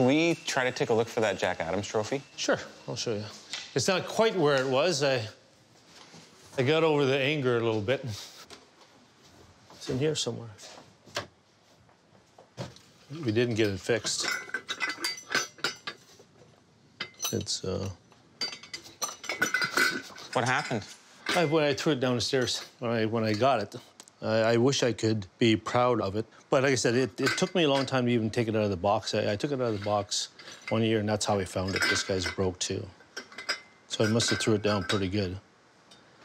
Can we try to take a look for that Jack Adams Trophy? Sure, I'll show you. It's not quite where it was. I got over the anger a little bit. It's in here somewhere. We didn't get it fixed. It's, What happened? When I threw it down the stairs, when I got it, I wish I could be proud of it. But like I said, it took me a long time to even take it out of the box. I took it out of the box one year, and that's how I found it. This guy's broke, too. So I must have threw it down pretty good.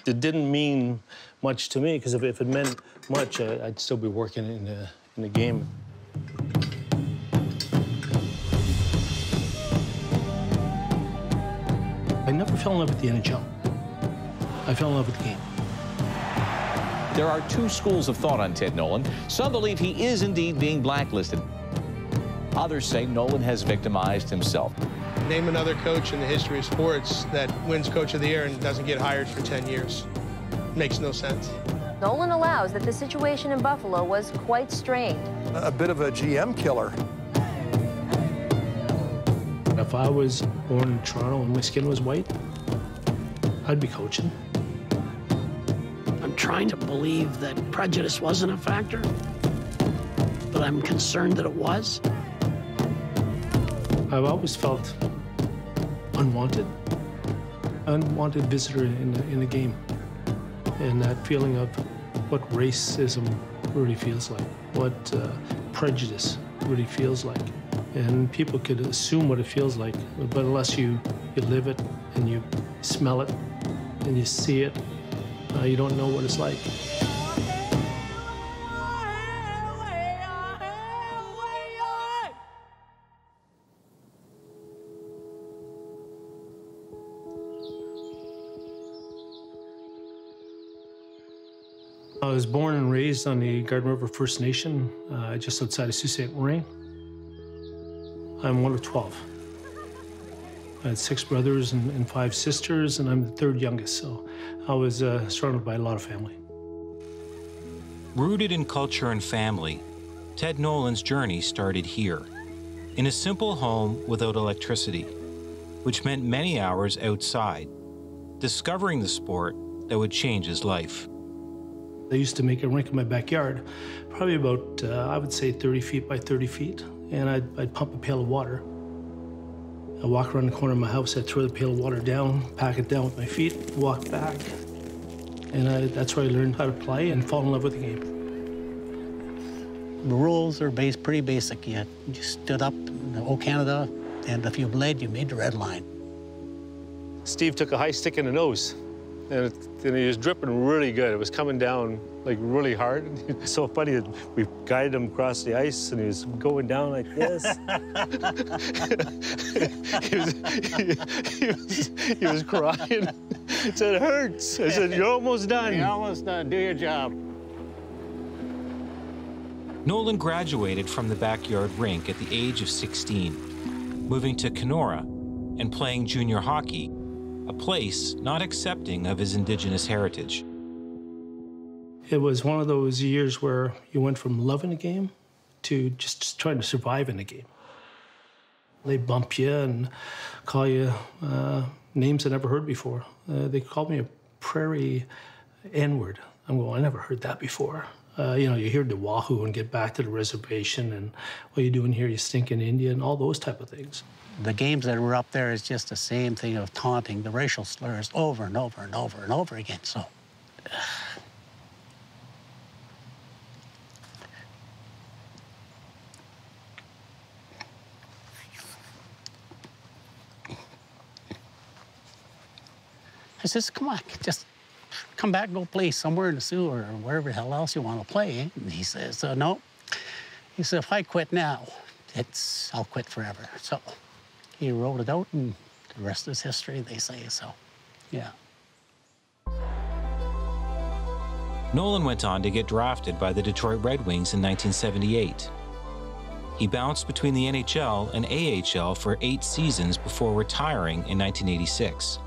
It didn't mean much to me, because if it meant much, I'd still be working in the game. I never fell in love with the NHL. I fell in love with the game. There are two schools of thought on Ted Nolan. Some believe he is indeed being blacklisted. Others say Nolan has victimized himself. Name another coach in the history of sports that wins Coach of the Year and doesn't get hired for 10 years. Makes no sense. Nolan allows that the situation in Buffalo was quite strained. A bit of a GM killer. If I was born in Toronto and my skin was white, I'd be coaching. I'm trying to believe that prejudice wasn't a factor, but I'm concerned that it was. I've always felt unwanted, unwanted visitor in the game, and that feeling of what racism really feels like, what prejudice really feels like, and people could assume what it feels like, but unless you live it and you smell it and you see it, you don't know what it's like. I was born and raised on the Garden River First Nation, just outside of Sault Ste. Marie. I'm one of 12. I had 6 brothers and 5 sisters, and I'm the 3rd youngest, so I was surrounded by a lot of family. Rooted in culture and family, Ted Nolan's journey started here, in a simple home without electricity, which meant many hours outside, discovering the sport that would change his life. I used to make a rink in my backyard, probably about, I would say, 30 feet by 30 feet, and I'd pump a pail of water. I walk around the corner of my house, I throw the pail of water down, pack it down with my feet, walk back. And that's where I learned how to play and fall in love with the game. The rules are pretty basic. You just stood up in O Canada, and if you bled, you made the red line. Steve took a high stick in the nose, and he was dripping really good. It was coming down, like, really hard. It's so funny that we guided him across the ice, and he was going down like this. he was crying. He said, it hurts. I said, you're almost done. You're almost done. Do your job. Nolan graduated from the backyard rink at the age of 16, moving to Kenora and playing junior hockey, a place not accepting of his Indigenous heritage. It was one of those years where you went from loving the game to just trying to survive in the game. They bump you and call you names I never heard before. They called me a prairie N-word. I'm going, I never heard that before. You know, you hear the Wahoo and get back to the reservation and what are you doing here, you stinking Indian, all those type of things. The games that were up there is just the same thing of taunting the racial slurs over and over and over and over again, so. I says, come on, just come back and go play somewhere in the Sioux or wherever the hell else you want to play. And he says, no. He said, if I quit now, I'll quit forever. So. He rolled it out, and the rest is history, they say, so, yeah. Nolan went on to get drafted by the Detroit Red Wings in 1978. He bounced between the NHL and AHL for 8 seasons before retiring in 1986,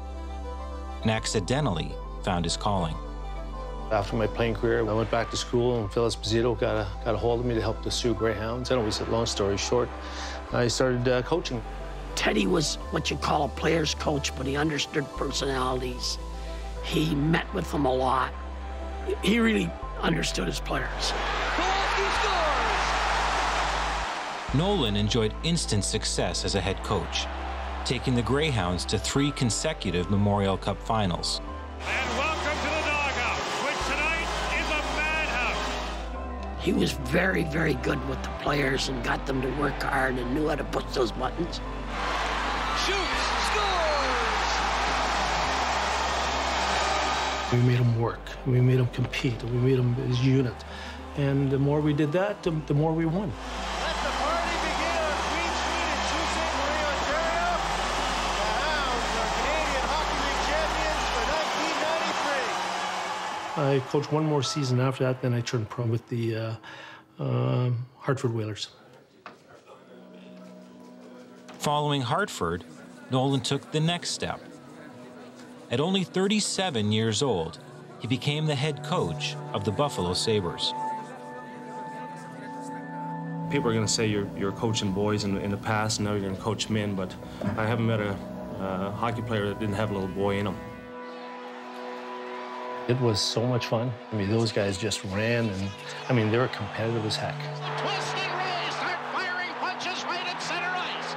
and accidentally found his calling. After my playing career, I went back to school, and Phil Esposito got a hold of me to help the Sioux Greyhounds. Anyway, long story short, I started coaching. Teddy was what you call a player's coach, but he understood personalities. He met with them a lot. He really understood his players. Nolan enjoyed instant success as a head coach, taking the Greyhounds to 3 consecutive Memorial Cup finals. And welcome to the doghouse, which tonight is a madhouse. He was very, very good with the players and got them to work hard and knew how to push those buttons. Shoots, scores! We made them work, we made them compete, we made them as a unit. And the more we did that, the more we won. I coached one more season after that, then I turned pro with the Hartford Whalers. Following Hartford, Nolan took the next step. At only 37 years old, he became the head coach of the Buffalo Sabres. People are going to say you're coaching boys in the past, and now you're going to coach men, but I haven't met a hockey player that didn't have a little boy in him. It was so much fun. I mean, those guys just ran, and I mean, they were competitive as heck. The twisting rays start firing punches right at center ice.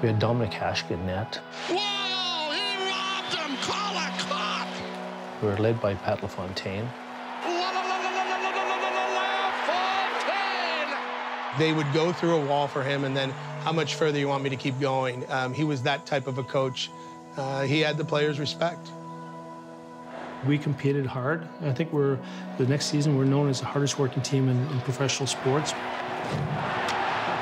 We had Dominic Hasek in net. Whoa, he robbed him, call a cop! We were led by Pat LaFontaine. They would go through a wall for him, and then how much further you want me to keep going? He was that type of a coach. He had the players' respect. We competed hard. I think the next season, we're known as the hardest working team in professional sports.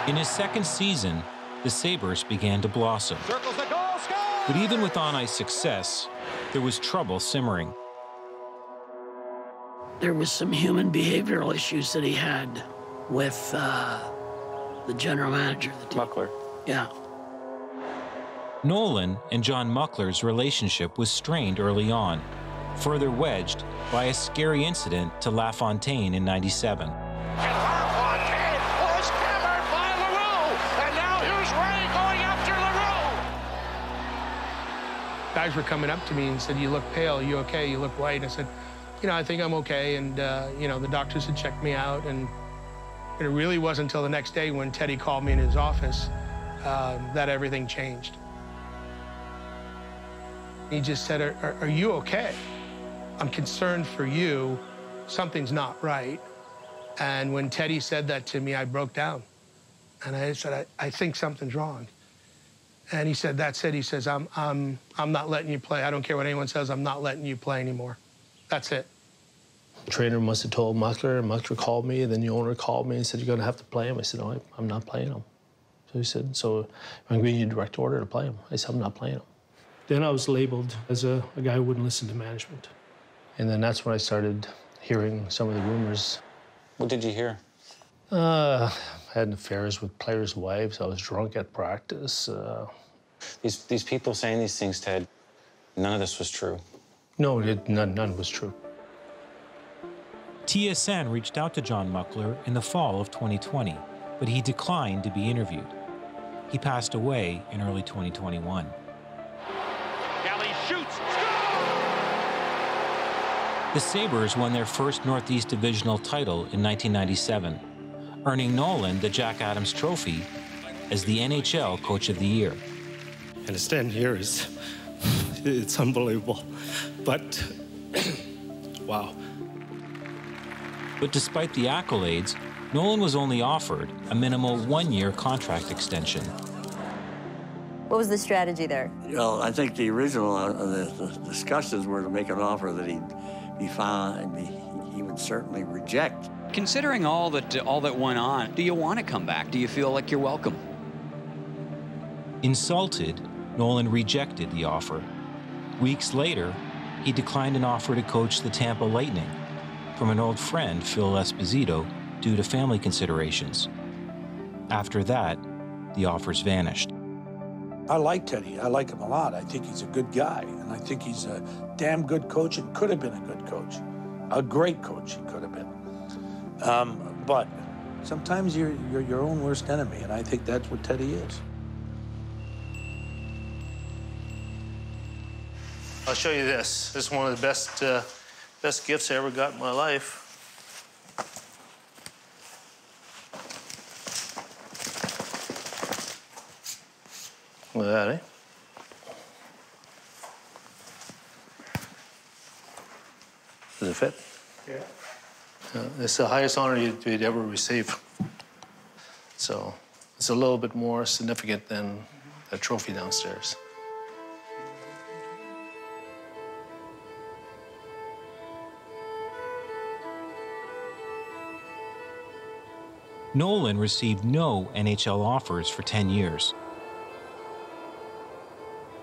In his second season, the Sabres began to blossom. Circles the goal, score! But even with on-ice success, there was trouble simmering. There was some human behavioral issues that he had with the general manager of the team. Muckler. Yeah. Nolan and John Muckler's relationship was strained early on, further wedged by a scary incident to LaFontaine in '97. And LaFontaine was hammered by LaRue, and now here's Ray going after LaRue. Guys were coming up to me and said, "You look pale, you okay, you look white." I said, "You know, I think I'm okay," and, you know, the doctors had checked me out, and it really wasn't until the next day when Teddy called me in his office that everything changed. He just said, are you okay? I'm concerned for you, something's not right. And when Teddy said that to me, I broke down. And I said, I think something's wrong. And he said, that's it. He says, I'm not letting you play. I don't care what anyone says, I'm not letting you play anymore. That's it. The trainer must have told Muckler, and Muckler called me, and then the owner called me and said, you're gonna have to play him. I said, no, I'm not playing him. So he said, so I'm giving you a direct order to play him. I said, I'm not playing him. Then I was labeled as a guy who wouldn't listen to management. And then that's when I started hearing some of the rumors. What did you hear? I had affairs with players' wives. I was drunk at practice. These people saying these things, Ted, none of this was true. No, none was true. TSN reached out to John Muckler in the fall of 2020, but he declined to be interviewed. He passed away in early 2021. The Sabres won their first Northeast Divisional title in 1997, earning Nolan the Jack Adams Trophy as the NHL Coach of the Year. And to stand here it's unbelievable, but wow. But despite the accolades, Nolan was only offered a minimal 1-year contract extension. What was the strategy there? Well, I think the original the discussions were to make an offer that he'd be fine, he would certainly reject. Considering all that went on, do you want to come back? Do you feel like you're welcome? Insulted, Nolan rejected the offer. Weeks later, he declined an offer to coach the Tampa Lightning from an old friend, Phil Esposito, due to family considerations. After that, the offers vanished. I like Teddy. I like him a lot. I think he's a good guy, and I think he's a damn good coach and could have been a good coach. A great coach he could have been. But sometimes you're your own worst enemy, and I think that's what Teddy is. I'll show you this. This is one of the best gifts I ever got in my life. Look at that, eh? Does it fit? Yeah. It's the highest honor you'd ever receive. So it's a little bit more significant than a trophy downstairs. Nolan received no NHL offers for 10 years.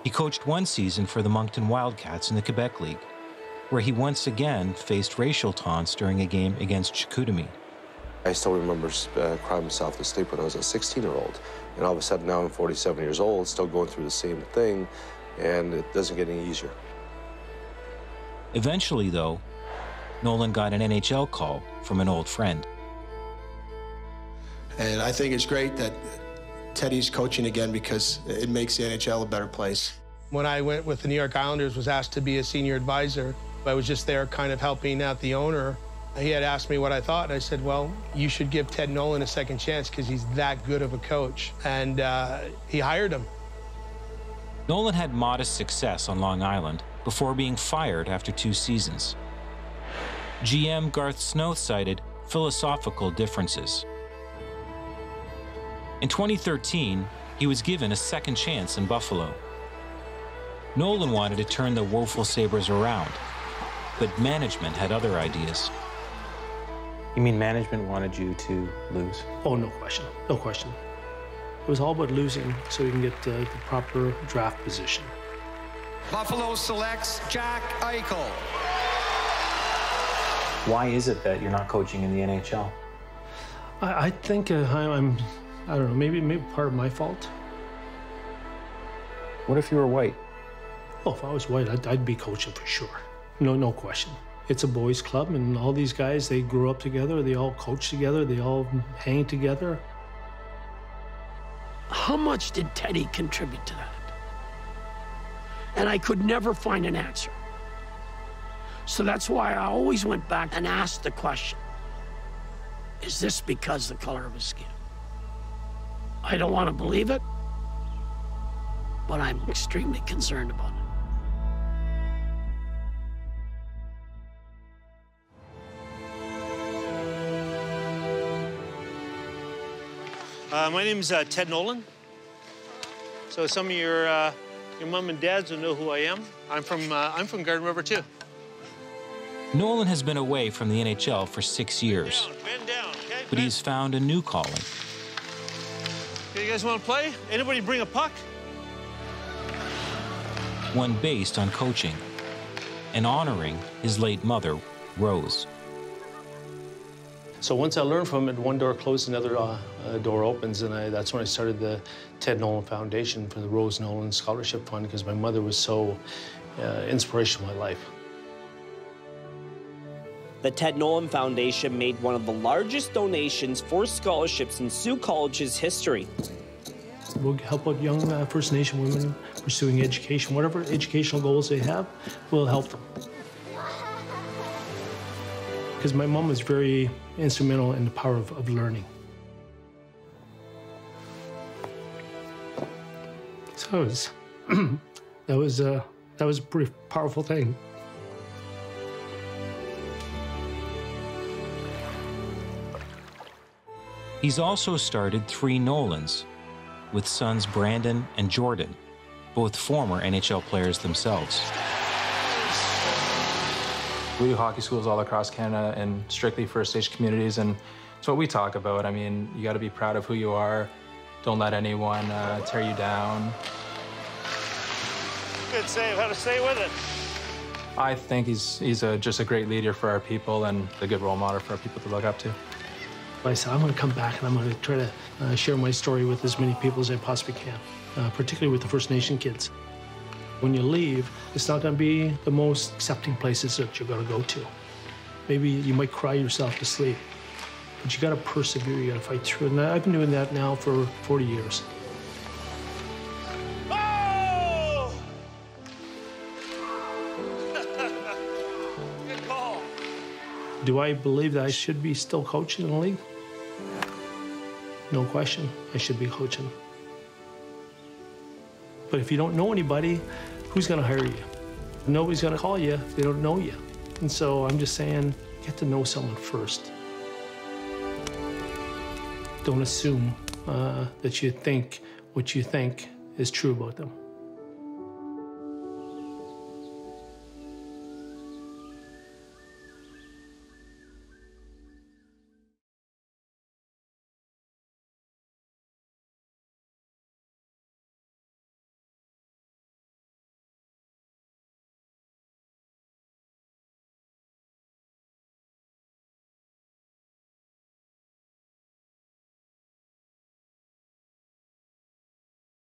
He coached one season for the Moncton Wildcats in the Quebec League, where he once again faced racial taunts during a game against Chicoutimi. I still remember crying myself to sleep when I was a 16-year-old. And all of a sudden now I'm 47 years old, still going through the same thing, and it doesn't get any easier. Eventually, though, Nolan got an NHL call from an old friend. And I think it's great that Teddy's coaching again because it makes the NHL a better place. When I went with the New York Islanders, was asked to be a senior advisor. I was just there kind of helping out the owner. He had asked me what I thought, and I said, well, you should give Ted Nolan a second chance because he's that good of a coach. And he hired him. Nolan had modest success on Long Island before being fired after 2 seasons. GM Garth Snow cited philosophical differences. In 2013, he was given a second chance in Buffalo. Nolan wanted to turn the woeful Sabres around, but management had other ideas. You mean management wanted you to lose? Oh, no question, no question. It was all about losing so you can get the proper draft position. Buffalo selects Jack Eichel. Why is it that you're not coaching in the NHL? I think I don't know, maybe part of my fault. What if you were white? Oh, if I was white, I'd be coaching for sure. No question. It's a boys' club, and all these guys, they grew up together, they all coach together, they all hang together. How much did Teddy contribute to that? And I could never find an answer. So that's why I always went back and asked the question, is this because of the color of his skin? I don't want to believe it, but I'm extremely concerned about it. My name is Ted Nolan. So some of your mom and dads will know who I am. I'm from Garden River too. Nolan has been away from the NHL for 6 years, okay? But he's found a new calling. You guys want to play? Anybody bring a puck? One based on coaching and honoring his late mother, Rose. So once I learned from it, one door closed, another door opens, and that's when I started the Ted Nolan Foundation for the Rose Nolan Scholarship Fund because my mother was so inspirational in my life. The Ted Nolan Foundation made one of the largest donations for scholarships in Sioux College's history. We'll help out young First Nation women pursuing education. Whatever educational goals they have, we'll help them. Because my mom was very instrumental in the power of learning. So it was that was a pretty powerful thing. He's also started 3 Nolans, with sons Brandon and Jordan, both former NHL players themselves. We do hockey schools all across Canada and strictly First Nation communities, and it's what we talk about. I mean, you gotta be proud of who you are. Don't let anyone tear you down. Good save, how to stay with it. I think he's just a great leader for our people and a good role model for our people to look up to. I said, I'm going to come back and I'm going to try to share my story with as many people as I possibly can, particularly with the First Nation kids. When you leave, it's not going to be the most accepting places that you're going to go to. Maybe you might cry yourself to sleep, but you gotta persevere, you gotta fight through. And I've been doing that now for 40 years. Oh! Good call. Do I believe that I should be still coaching in the league? No question, I should be coaching. But if you don't know anybody, who's gonna hire you? Nobody's gonna call you if they don't know you. And so I'm just saying, get to know someone first. Don't assume that you think what you think is true about them.